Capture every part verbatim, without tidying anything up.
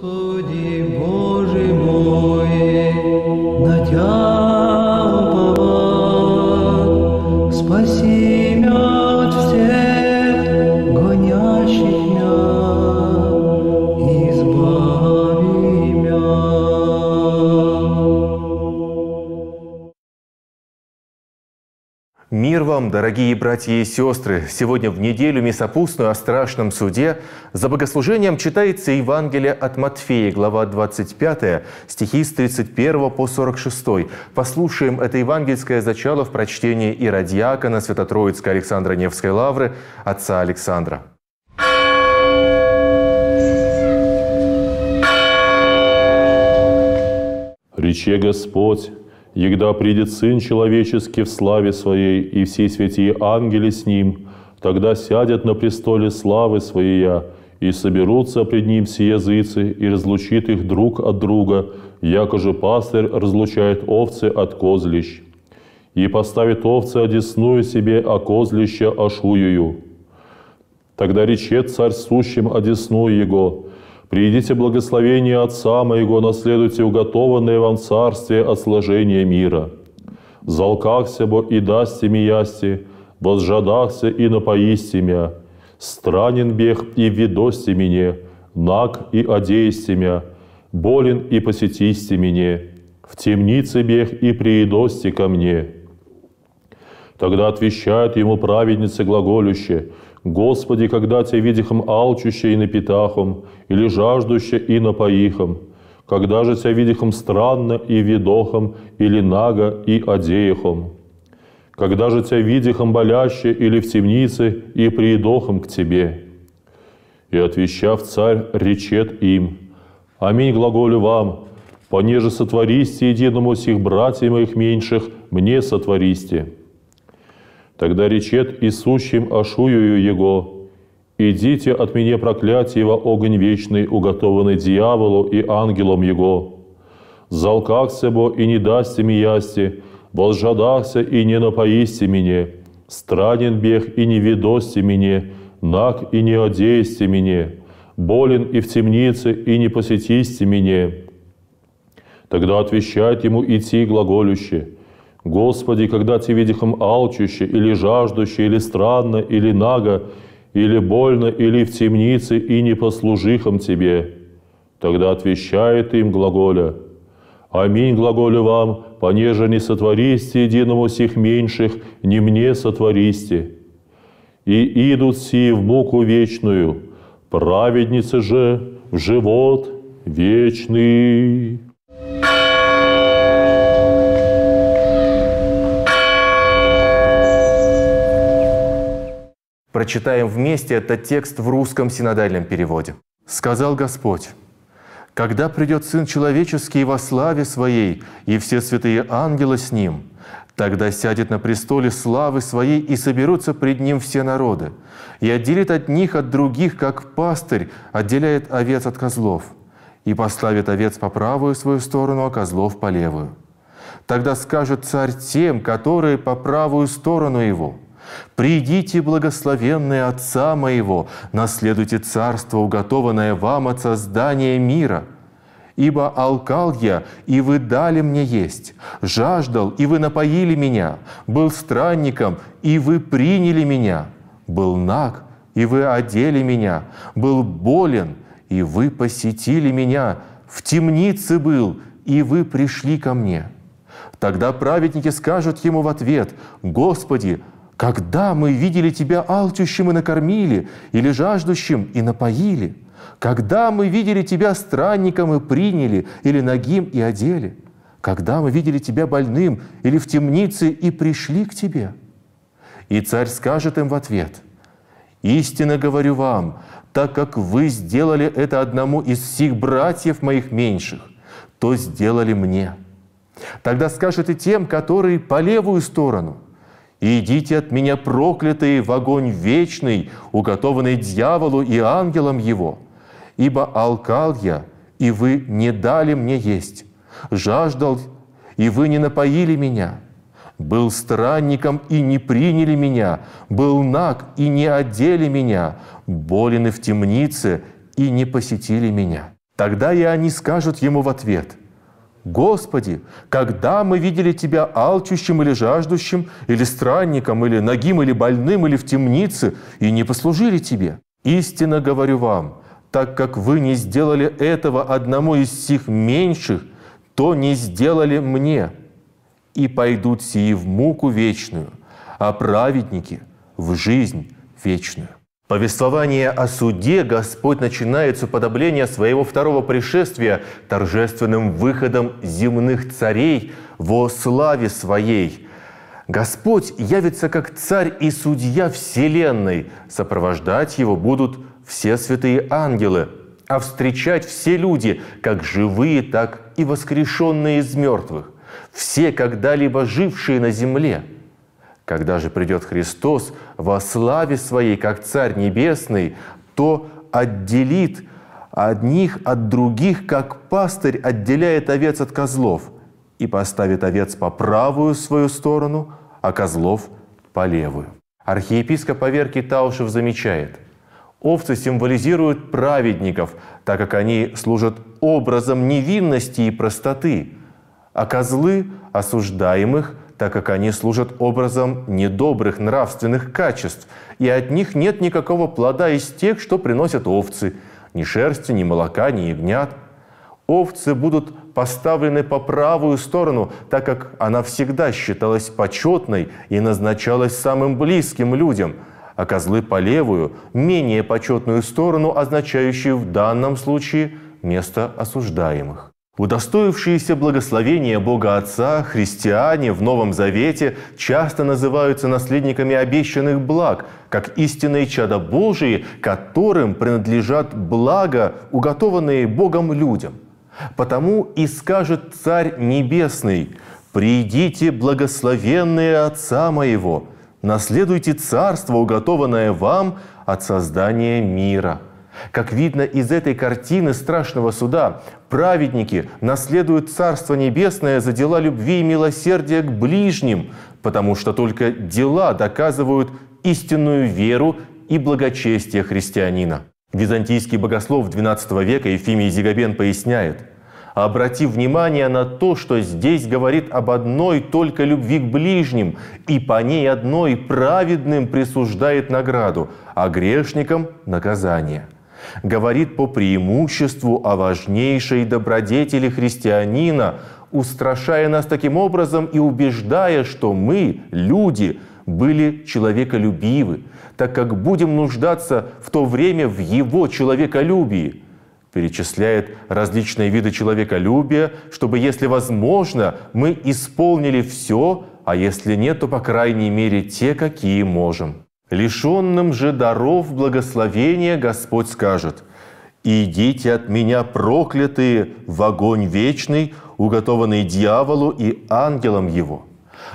Господи Боже мой, на Тя уповал, спаси меня от всех гонящих меня, избави меня. Мир вам, дорогие братья и сестры! Сегодня в неделю месопустную о страшном суде за богослужением читается Евангелие от Матфея, глава двадцать пятая, стихи с тридцать первого по сорок шестой. Послушаем это евангельское зачало в прочтении иродиакона Свято-Троицкой Александра Невской Лавры, отца Александра. «Рече Господь, егда придет Сын Человеческий в славе Своей, и все святые ангели с Ним, тогда сядет на престоле славы Своей, и соберутся пред Ним все языцы, и разлучит их друг от друга, яко же пастырь разлучает овцы от козлищ. И поставит овцы одесную себе, а козлища ашуюю. Тогда речет царь сущим одесную Его: «Придите благословение Отца Моего, наследуйте уготованное вам царствие от сложения мира. Залкахся бо и дасте ми ясти, возжадахся и напоисти мя, странен бех и ведости мне, наг и одеисти мя, болен и посетисти мне, в темнице бех и приидости ко мне». Тогда отвечают ему праведницы глаголюще: «Господи, когда Те видихом алчуще и напитахом, или жаждуще и напоихом, когда же Тебя видихом странно и видохом, или наго и одеяхом, когда же Тебя видихом боляще или в темнице и приидохом к Тебе?» И отвещав царь, речет им: «Аминь глаголю вам, понеже сотвористе единому сих братья моих меньших, мне сотвористе». Тогда речет исущим ашую Его: «Идите от меня, проклятие во огонь вечный, уготованный дьяволу и ангелам его. Залкахся бо и не дасте ми ясти, возжадахся и не напоисти мне, странен бех и не ведости мне, наг и не одеисти мне, болен и в темнице и не посетисти мне». Тогда отвечает ему идти глаголюще: «Господи, когда Те видихом алчуще, или жаждуще, или странно, или наго, или больно, или в темнице, и не послужихом Тебе». Тогда отвечает им глаголя: «Аминь глаголю вам, понеже не сотвористе единому сих меньших, не мне сотвористе». И идут сии в муку вечную, праведницы же в живот вечный». Прочитаем вместе этот текст в русском синодальном переводе. «Сказал Господь: когда придет Сын Человеческий во славе Своей, и все святые ангелы с Ним, тогда сядет на престоле славы Своей, и соберутся пред Ним все народы, и отделит от них от других, как пастырь отделяет овец от козлов, и поставит овец по правую свою сторону, а козлов по левую. Тогда скажет царь тем, которые по правую сторону его: «Придите, благословенные Отца Моего, наследуйте царство, уготованное вам от создания мира. Ибо алкал я, и вы дали мне есть, жаждал, и вы напоили меня, был странником, и вы приняли меня, был наг, и вы одели меня, был болен, и вы посетили меня, в темнице был, и вы пришли ко мне». Тогда праведники скажут ему в ответ: «Господи, когда мы видели Тебя алчущим и накормили, или жаждущим и напоили? Когда мы видели Тебя странником и приняли, или нагим и одели? Когда мы видели Тебя больным или в темнице и пришли к Тебе?» И царь скажет им в ответ: «Истинно говорю вам, так как вы сделали это одному из сих братьев моих меньших, то сделали мне». Тогда скажет и тем, которые по левую сторону: «Идите от меня, проклятые, в огонь вечный, уготованный дьяволу и ангелам его. Ибо алкал я, и вы не дали мне есть, жаждал, и вы не напоили меня, был странником, и не приняли меня, был наг, и не одели меня, болен и в темнице, и не посетили меня». Тогда и они скажут ему в ответ: «Господи, когда мы видели Тебя алчущим или жаждущим, или странником, или нагим, или больным, или в темнице, и не послужили Тебе? Истинно говорю вам, так как вы не сделали этого одному из сих меньших, то не сделали мне. И пойдут сии в муку вечную, а праведники в жизнь вечную». Повествование о суде Господь начинает с уподобления своего второго пришествия торжественным выходом земных царей во славе Своей. Господь явится как Царь и Судья Вселенной, сопровождать Его будут все святые ангелы, а встречать все люди, как живые, так и воскрешенные из мертвых, все когда-либо жившие на земле. Когда же придет Христос во славе Своей, как Царь Небесный, то отделит одних от других, как пастырь отделяет овец от козлов, и поставит овец по правую свою сторону, а козлов по левую. Архиепископ Аверкий Таушев замечает: овцы символизируют праведников, так как они служат образом невинности и простоты, а козлы – осуждаемых, так как они служат образом недобрых нравственных качеств, и от них нет никакого плода из тех, что приносят овцы, ни шерсти, ни молока, ни ягнят. Овцы будут поставлены по правую сторону, так как она всегда считалась почетной и назначалась самым близким людям, а козлы по левую, менее почетную сторону, означающую в данном случае место осуждаемых. Удостоившиеся благословения Бога Отца христиане в Новом Завете часто называются наследниками обещанных благ, как истинные чада Божии, которым принадлежат блага, уготованные Богом людям. Потому и скажет Царь Небесный: «Придите, благословенные Отца Моего, наследуйте царство, уготованное вам от создания мира». Как видно из этой картины страшного суда, праведники наследуют Царство Небесное за дела любви и милосердия к ближним, потому что только дела доказывают истинную веру и благочестие христианина. Византийский богослов двенадцатого века Ефимий Зигабен поясняет: «Обрати внимание на то, что здесь говорит об одной только любви к ближним, и по ней одной праведным присуждает награду, а грешникам – наказание. Говорит по преимуществу о важнейшей добродетели христианина, устрашая нас таким образом и убеждая, что мы, люди, были человеколюбивы, так как будем нуждаться в то время в его человеколюбии». Перечисляет различные виды человеколюбия, чтобы, если возможно, мы исполнили все, а если нет, то, по крайней мере, те, какие можем. Лишенным же даров благословения Господь скажет: «Идите от меня, проклятые, в огонь вечный, уготованный дьяволу и ангелам его».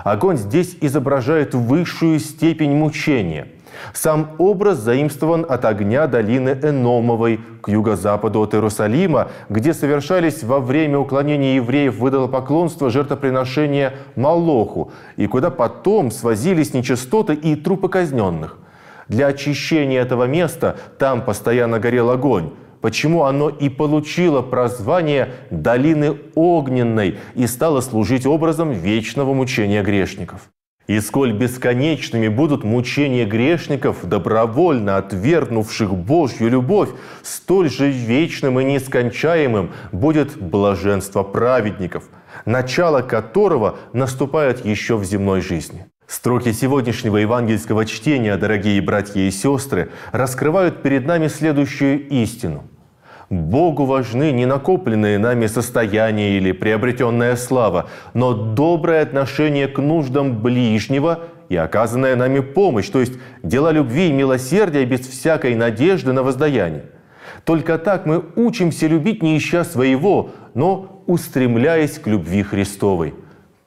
Огонь здесь изображает высшую степень мучения. Сам образ заимствован от огня долины Энномовой к юго-западу от Иерусалима, где совершались во время уклонения евреев в идолопоклонство жертвоприношения Молоху, и куда потом свозились нечистоты и трупы казненных. Для очищения этого места там постоянно горел огонь, почему оно и получило прозвание «долины огненной» и стало служить образом вечного мучения грешников. «И сколь бесконечными будут мучения грешников, добровольно отвергнувших Божью любовь, столь же вечным и нескончаемым будет блаженство праведников, начало которого наступает еще в земной жизни». Строки сегодняшнего евангельского чтения, дорогие братья и сестры, раскрывают перед нами следующую истину. Богу важны не накопленные нами состояния или приобретенная слава, но доброе отношение к нуждам ближнего и оказанная нами помощь, то есть дела любви и милосердия без всякой надежды на воздаяние. Только так мы учимся любить не ища своего, но устремляясь к любви Христовой.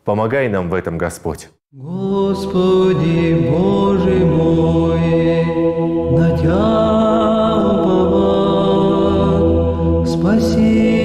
Помогай нам в этом, Господь. Господи Боже мой, на Тебя уповать. Спаси.